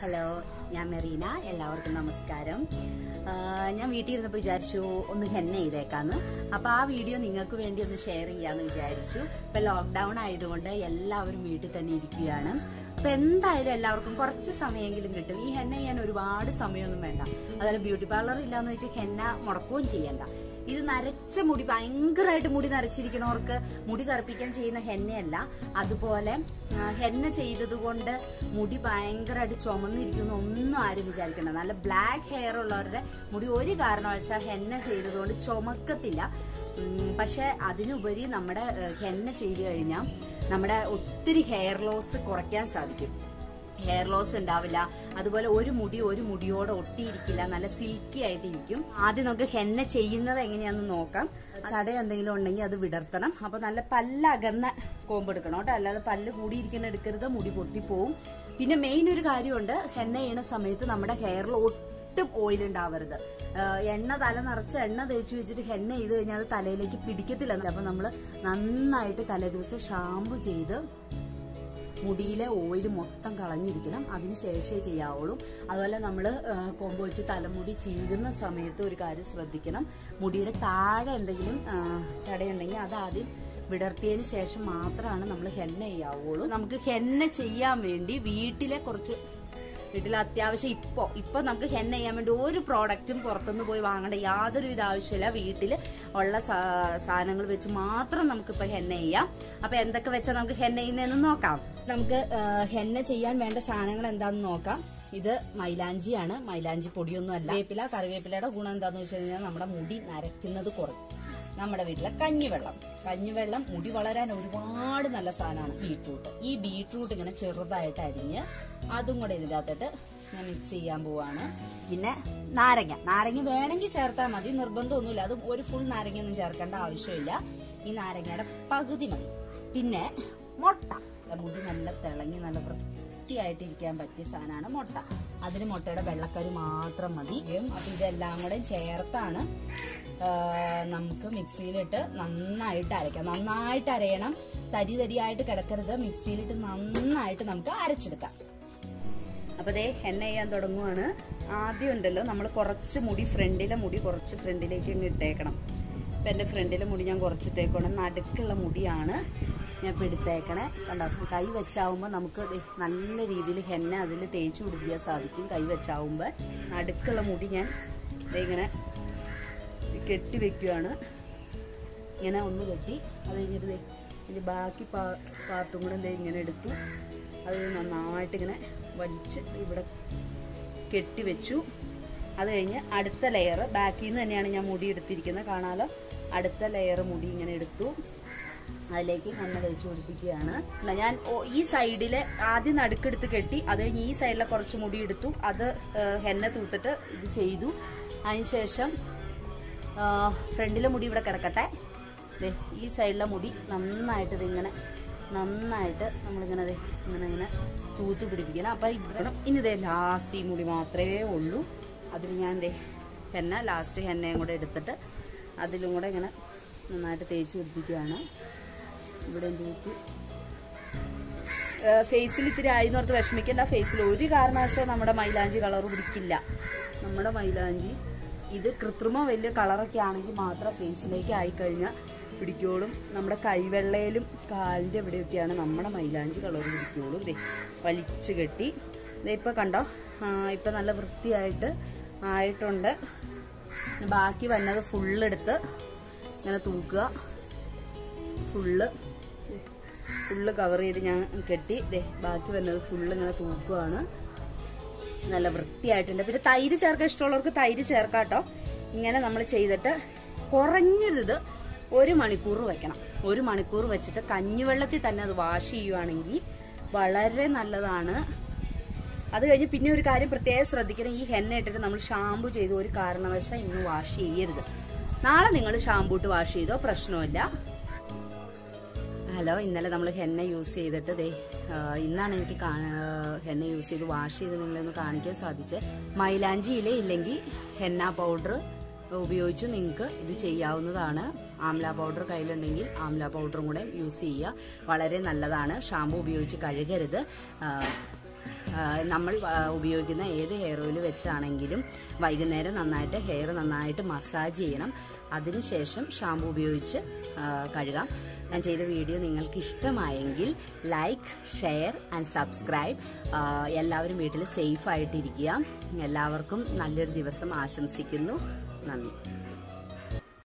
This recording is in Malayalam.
ഹലോ, ഞാൻ മെറീന. എല്ലാവർക്കും നമസ്കാരം. ഞാൻ വീട്ടിലിരുന്നപ്പോൾ വിചാരിച്ചു ഒന്ന് ഹെന്ന ചെയ്തേക്കാന്ന്. അപ്പോൾ ആ വീഡിയോ നിങ്ങൾക്ക് വേണ്ടി ഒന്ന് ഷെയർ ചെയ്യാമെന്ന് വിചാരിച്ചു. ഇപ്പോൾ ലോക്ക്ഡൗൺ ആയതുകൊണ്ട് എല്ലാവരും വീട്ടിൽ തന്നെ ഇരിക്കുകയാണ്. അപ്പോൾ എന്തായാലും എല്ലാവർക്കും കുറച്ച് സമയമെങ്കിലും കിട്ടും. ഈ ഹെന്ന ചെയ്യാൻ ഒരുപാട് സമയമൊന്നും വേണ്ട. അതുപോലെ ബ്യൂട്ടി പാർലർ ഇല്ലാന്ന് വെച്ചാൽ ഹെന്ന മുടക്കുകയും ചെയ്യണ്ട. ഇത് നരച്ച മുടി, ഭയങ്കരമായിട്ട് മുടി നരച്ചിരിക്കുന്നവർക്ക് മുടി കറുപ്പിക്കാൻ ചെയ്യുന്ന ഹെന്നയല്ല. അതുപോലെ ഹെന്ന ചെയ്തത് കൊണ്ട് മുടി ഭയങ്കരമായിട്ട് ചുമന്നിരിക്കുന്ന ഒന്നും ആരും വിചാരിക്കണ്ട. നല്ല ബ്ലാക്ക് ഹെയർ ഉള്ളവരുടെ മുടി ഒരു കാരണവശാൽ ഹെന്ന ചെയ്തത് കൊണ്ട് ചുമക്കത്തില്ല. പക്ഷെ അതിനുപരി നമ്മുടെ ഹെന്ന ചെയ്തു കഴിഞ്ഞാൽ നമ്മുടെ ഒത്തിരി ഹെയർ ലോസ് കുറയ്ക്കാൻ സാധിക്കും. ഹെയർ ലോസ് ഉണ്ടാവില്ല. അതുപോലെ ഒരു മുടിയോടെ ഒട്ടിയിരിക്കില്ല, നല്ല സിൽക്കി ആയിട്ടിരിക്കും. ആദ്യം നമുക്ക് ഹെന്ന ചെയ്യുന്നത് എങ്ങനെയാണെന്ന് നോക്കാം. ചട എന്തെങ്കിലും ഉണ്ടെങ്കിൽ അത് വിടർത്തണം. അപ്പൊ നല്ല പല്ല് അകന്ന കോമ്പെടുക്കണം കേട്ടോ, അല്ലാതെ പല്ല് കൂടിയിരിക്കുന്ന എടുക്കരുത്, മുടി പൊട്ടിപ്പോവും. പിന്നെ മെയിൻ ഒരു കാര്യമുണ്ട്, ഹെന്ന ചെയ്യണ സമയത്ത് നമ്മുടെ ഹെയറിൽ ഒട്ടും ഓയിൽ ഉണ്ടാവരുത്. എണ്ണ, തല നിറച്ച് എണ്ണ തേച്ച് വെച്ചിട്ട് ഹെന്ന ചെയ്ത് കഴിഞ്ഞാൽ അത് തലയിലേക്ക് പിടിക്കത്തില്ല. അപ്പൊ നമ്മള് നന്നായിട്ട് തലേ ദിവസം ഷാമ്പു ചെയ്ത് മുടിയിലെ ഓയിൽ മൊത്തം കളഞ്ഞിരിക്കണം, അതിനുശേഷമേ ചെയ്യാവുള്ളൂ. അതുപോലെ നമ്മൾ കൊമ്പ് വെച്ച് തലമുടി ചീകുന്ന സമയത്ത് ഒരു കാര്യം ശ്രദ്ധിക്കണം, മുടിയുടെ താഴെ എന്തെങ്കിലും ചടയുണ്ടെങ്കിൽ അത് ആദ്യം വിടർത്തിയതിന് ശേഷം മാത്രമാണ് നമ്മൾ ഹെന്ന ചെയ്യാവുള്ളൂ. നമുക്ക് ഹെന്ന ചെയ്യാൻ വേണ്ടി വീട്ടിൽ അത്യാവശ്യം ഇപ്പോൾ നമുക്ക് ഹെന്ന ചെയ്യാൻ വേണ്ടി ഒരു പ്രോഡക്റ്റും പുറത്തുനിന്ന് പോയി വാങ്ങേണ്ട യാതൊരുവിധ ആവശ്യമില്ല. വീട്ടിൽ ഉള്ള സാധനങ്ങൾ വെച്ച് മാത്രം നമുക്കിപ്പോൾ ഹെന്ന ചെയ്യാം. അപ്പോൾ എന്തൊക്കെ വെച്ചാൽ നമുക്ക് ഹെന്ന ചെയ്യുന്നതെന്ന് നോക്കാം. നമുക്ക് ഹെന്ന ചെയ്യാൻ വേണ്ട സാധനങ്ങൾ എന്താന്ന് നോക്കാം. ഇത് മൈലാഞ്ചിയാണ്, മൈലാഞ്ചി പൊടിയൊന്നും അല്ല. വേപ്പില, കറിവേപ്പിലയുടെ ഗുണം എന്താന്ന് വെച്ച് കഴിഞ്ഞാൽ നമ്മുടെ മുടി നരയ്ക്കുന്നത് കുറയ്ക്കും. നമ്മുടെ വീട്ടിലെ കഞ്ഞിവെള്ളം മുടി വളരാൻ ഒരുപാട് നല്ല സാധനമാണ്. ബീട്രൂട്ട്, ഈ ബീട്രൂട്ട് ഇങ്ങനെ ചെറുതായിട്ട് അരിഞ്ഞ് അതും കൂടെ ഇതിനകത്തിട്ട് ഞാൻ മിക്സ് ചെയ്യാൻ പോവാണ്. പിന്നെ നാരങ്ങ വേണമെങ്കിൽ ചേർത്താൽ മതി, നിർബന്ധമൊന്നുമില്ല. അത് ഒരു ഫുൾ നാരങ്ങ ഒന്നും ചേർക്കേണ്ട ആവശ്യമില്ല, ഈ നാരങ്ങയുടെ പകുതി മതി. പിന്നെ മുട്ട, മുടി നല്ല തിളങ്ങി നല്ല വൃത്തിയായിട്ടിരിക്കാൻ പറ്റിയ സാധനമാണ് മുട്ട. അതിന് മുട്ടയുടെ വെള്ളക്കരു മാത്രം മതി. അപ്പൊ ഇതെല്ലാം കൂടെ ചേർത്താണ് നമുക്ക് മിക്സിയിലിട്ട് നന്നായിട്ട് അരയ്ക്കാം. നന്നായിട്ട് അരയണം, തരി തരിയായിട്ട് കിടക്കരുത്. മിക്സിയിലിട്ട് നന്നായിട്ട് നമുക്ക് അരച്ചെടുക്കാം. അപ്പൊ ദേ ഹെന്ന ചെയ്യാൻ തുടങ്ങുവാണ്. ആദ്യം ഉണ്ടല്ലോ നമ്മൾ കുറച്ച് മുടി, ഫ്രണ്ടിലേക്ക് ഇങ്ങ് ഇട്ടേക്കണം. ഇപ്പൊ എന്റെ ഫ്രണ്ടിലെ മുടി ഞാൻ കുറച്ചിട്ടേക്കണം, നടുക്കുള്ള മുടിയാണ് ഞാൻ ഇപ്പൊ എടുത്തേക്കണേ. കണ്ടോ, കൈ വെച്ചാവുമ്പോ നമുക്ക് നല്ല രീതിയിൽ ഹെന്ന അതിൽ തേച്ചു പിടിപ്പിക്കാൻ സാധിക്കും. കൈ വെച്ചാവുമ്പോ നടുക്കുള്ള മുടി ഞാൻ ഇങ്ങനെ കെട്ടി വെക്കുകയാണ്. ഇങ്ങനെ ഒന്ന് കെട്ടി, അത് കഴിഞ്ഞിട്ട് ഇതിൻ്റെ ബാക്കി പാർട്ടും കൂടെ എന്തെങ്കിലും ഇങ്ങനെ എടുത്തു, അത് നന്നായിട്ട് ഇങ്ങനെ വലിച്ച് ഇവിടെ കെട്ടി വെച്ചു. അത് കഴിഞ്ഞ് അടുത്ത ലെയർ ബാക്കിൽ നിന്ന് തന്നെയാണ് ഞാൻ മുടി എടുത്തിരിക്കുന്നത്, കാണാലോ. അടുത്ത ലെയർ മുടി ഇങ്ങനെ എടുത്തു, അതിലേക്ക് ഹെന്ന തേച്ച് പിടിപ്പിക്കുകയാണ്. ഞാൻ ഈ സൈഡിലെ ആദ്യം നടുക്കെടുത്ത് കെട്ടി, അത് കഴിഞ്ഞ് ഈ സൈഡിലെ കുറച്ച് മുടി എടുത്തു, അത് ഹെന്ന തൂത്തിട്ട് ഇത് ചെയ്തു. അതിനുശേഷം ഫ്രണ്ടിലെ മുടി ഇവിടെ കിടക്കട്ടെ. ഈ സൈഡിലെ മുടി നന്നായിട്ട് ഇതിങ്ങനെ നമ്മളിങ്ങനെ തൂത്ത് പിടിപ്പിക്കണം. അപ്പം ഇവിടെ ഇനി ഇതേ ലാസ്റ്റ് ഈ മുടി മാത്രമേ ഉള്ളൂ. അതിൽ ഞാൻ ലാസ്റ്റ് ഹെന്നയും കൂടെ എടുത്തിട്ട് അതിലും കൂടെ ഇങ്ങനെ നന്നായിട്ട് തേച്ച് പിടിപ്പിക്കുകയാണ്. ഇവിടെ തൂത്ത് ഫേസിൽ ഇത്തിരി ആയിരുന്നോർത്ത് വിഷമിക്കേണ്ട. ഫേസിൽ ഒരു കാരണവശാലും നമ്മുടെ മൈലാഞ്ചി കളർ പിടിക്കില്ല. നമ്മുടെ മൈലാഞ്ചി ഇത് കൃത്രിമം വലിയ കളറൊക്കെ ആണെങ്കിൽ മാത്രം ഫേസിലേക്ക് ആയിക്കഴിഞ്ഞാൽ പിടിക്കോളും. നമ്മുടെ കൈവെള്ളയിലും കാലിൻ്റെ ഇവിടെയൊക്കെയാണ് നമ്മുടെ മൈലാഞ്ചി കളർ പിടിക്കോളും. വലിച്ചു കെട്ടി ഇപ്പം കണ്ടോ, ഇപ്പം നല്ല വൃത്തിയായിട്ട് ആയിട്ടുണ്ട്. ബാക്കി വന്നത് ഫുള്ളെടുത്ത് ഇങ്ങനെ തൂക്കുക. ഫുള്ള് കവർ ചെയ്ത് ഞാൻ കെട്ടി ബാക്കി വന്നത് ഫുള്ളിങ്ങനെ തൂക്കുകയാണ്. നല്ല വൃത്തിയായിട്ടുണ്ട്. പിന്നെ തൈര് ചേർക്കാൻ ഇഷ്ടമുള്ളവർക്ക് തൈര് ചേർക്കാം കേട്ടോ. ഇങ്ങനെ നമ്മൾ ചെയ്തിട്ട് കുറഞ്ഞത് 1 മണിക്കൂർ വെക്കണം. 1 മണിക്കൂർ വെച്ചിട്ട് കഞ്ഞിവെള്ളത്തിൽ തന്നെ അത് വാഷ് ചെയ്യുവാണെങ്കിൽ വളരെ നല്ലതാണ്. അത് കഴിഞ്ഞ് പിന്നെ ഒരു കാര്യം പ്രത്യേകം ശ്രദ്ധിക്കണം, ഈ ഹെന്ന ഇട്ടിട്ട് നമ്മൾ ഷാമ്പു ചെയ്ത് ഒരു കാരണവശാൽ ഇന്ന് വാഷ് ചെയ്യരുത്. നാളെ നിങ്ങൾ ഷാമ്പു ഇട്ട് വാഷ് ചെയ്തോ, പ്രശ്നമില്ല. ഹലോ, ഇന്നലെ നമ്മൾ ഹെന്ന യൂസ് ചെയ്തിട്ട് ഇന്നാണ് എനിക്ക് ഹെന്ന യൂസ് ചെയ്ത് വാഷ് ചെയ്ത് നിങ്ങളൊന്ന് കാണിക്കാൻ സാധിച്ചത്. മൈലാഞ്ചിയിലെ ഇല്ലെങ്കിൽ ഹെന്ന പൗഡർ ഉപയോഗിച്ച് നിങ്ങൾക്ക് ഇത് ചെയ്യാവുന്നതാണ്. ആംല പൗഡർ കയ്യിലുണ്ടെങ്കിൽ ആംല പൗഡറും കൂടെ യൂസ് ചെയ്യുക, വളരെ നല്ലതാണ്. ഷാമ്പു ഉപയോഗിച്ച് കഴുകരുത്. നമ്മൾ ഉപയോഗിക്കുന്ന ഏത് ഹെയർ ഓയിൽ വെച്ചാണെങ്കിലും വൈകുന്നേരം നന്നായിട്ട് ഹെയർ നന്നായിട്ട് മസാജ് ചെയ്യണം. അതിനുശേഷം ഷാമ്പൂ ഉപയോഗിച്ച് കഴുകാം. ഞാൻ ചെയ്ത വീഡിയോ നിങ്ങൾക്ക് ഇഷ്ടമായെങ്കിൽ ലൈക്ക്, ഷെയർ ആൻഡ് സബ്സ്ക്രൈബ്. എല്ലാവരും വീട്ടിൽ സേഫ് ആയിട്ടിരിക്കുക. എല്ലാവർക്കും നല്ലൊരു ദിവസം ആശംസിക്കുന്നു. നന്ദി.